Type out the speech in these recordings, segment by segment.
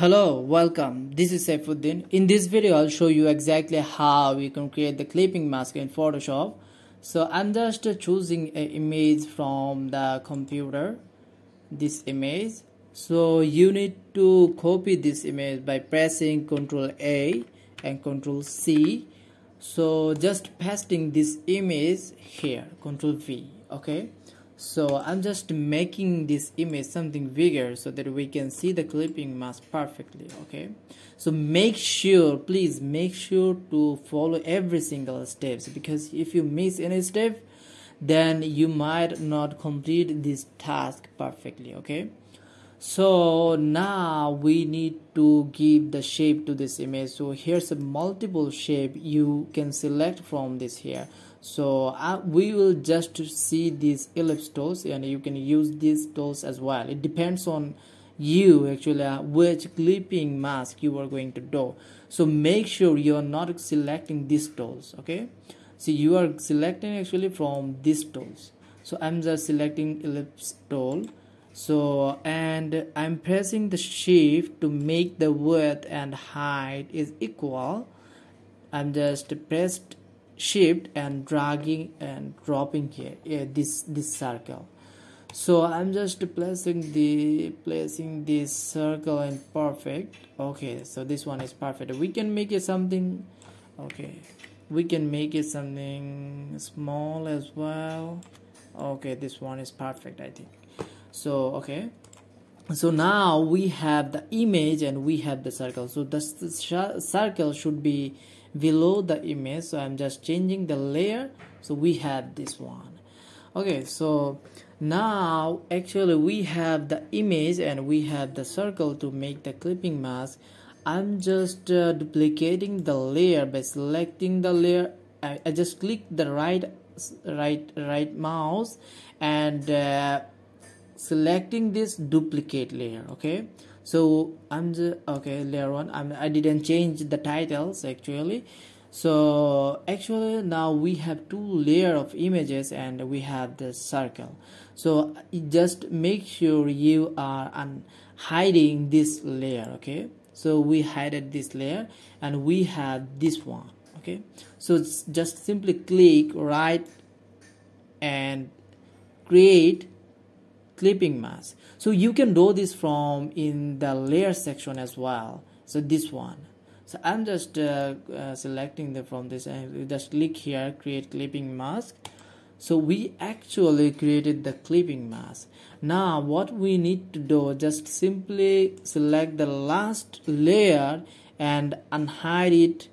Hello, welcome. This is Saifuddin. In this video, I'll show you exactly how you can create the clipping mask in Photoshop. So I'm just choosing an image from the computer, this image. So you need to copy this image by pressing Ctrl A and Ctrl C. So just pasting this image here, Ctrl V, okay? So I'm just making this image something bigger so that we can see the clipping mask perfectly, okay? So please make sure to follow every single step, because if you miss any step, then you might not complete this task perfectly, okay? So now we need to give the shape to this image. So here's a multiple shape you can select from this here. So we will just see these ellipse tools, and you can use these tools as well. It depends on you actually which clipping mask you are going to do. So make sure you are not selecting these tools, okay? So you are selecting actually from these tools. So I'm just selecting ellipse tool. So and I'm pressing the shift to make the width and height is equal. I'm just pressed shift and dragging and dropping here, this circle. So I'm just placing this circle in perfect. Okay, so this one is perfect. We can make it something, okay, we can make it something small as well. Okay, this one is perfect, I think. So okay, so now we have the image and we have the circle. So the circle should be below the image, so I'm just changing the layer. So we have this one. Okay, so now actually we have the image and we have the circle to make the clipping mask. I'm just duplicating the layer by selecting the layer. I just click the right mouse and selecting this duplicate layer, okay? So I'm just, okay, layer one. I didn't change the titles actually. So actually now we have two layers of images and we have the circle. So just make sure you are hiding this layer, okay? So we hided this layer and we have this one, okay? So just simply click right and create clipping mask. So you can do this from in the layer section as well. So this one. So I'm just selecting from this and just click here, create clipping mask. So we actually created the clipping mask. Now what we need to do, just simply select the last layer and unhide it.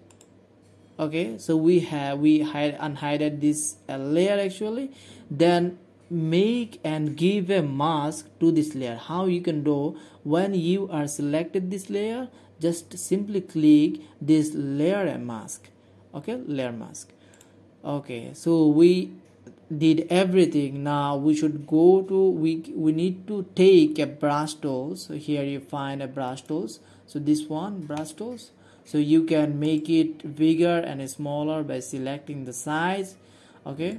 Okay, so we unhided this layer actually. Then make and give a mask to this layer. How you can do, when you are selected this layer, just simply click this layer mask, okay, layer mask. Okay, so we did everything. Now we should go to, we need to take a brush tools. So here you find a brush tools. So this one, brush tools. So you can make it bigger and smaller by selecting the size, okay?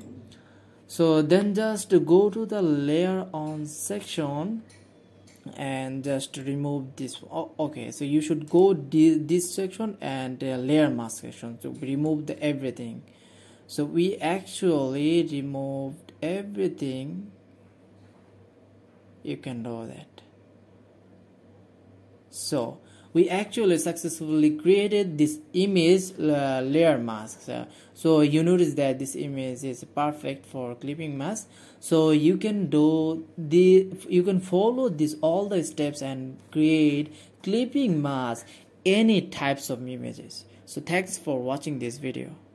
So then just go to the layer on section and just remove this. Oh, okay, so you should go this section and layer mask section to remove everything. So we actually removed everything. You can do that. So we actually successfully created this image layer mask. So you notice that this image is perfect for clipping mask. So you can follow this all the steps and create clipping mask, any types of images. So thanks for watching this video.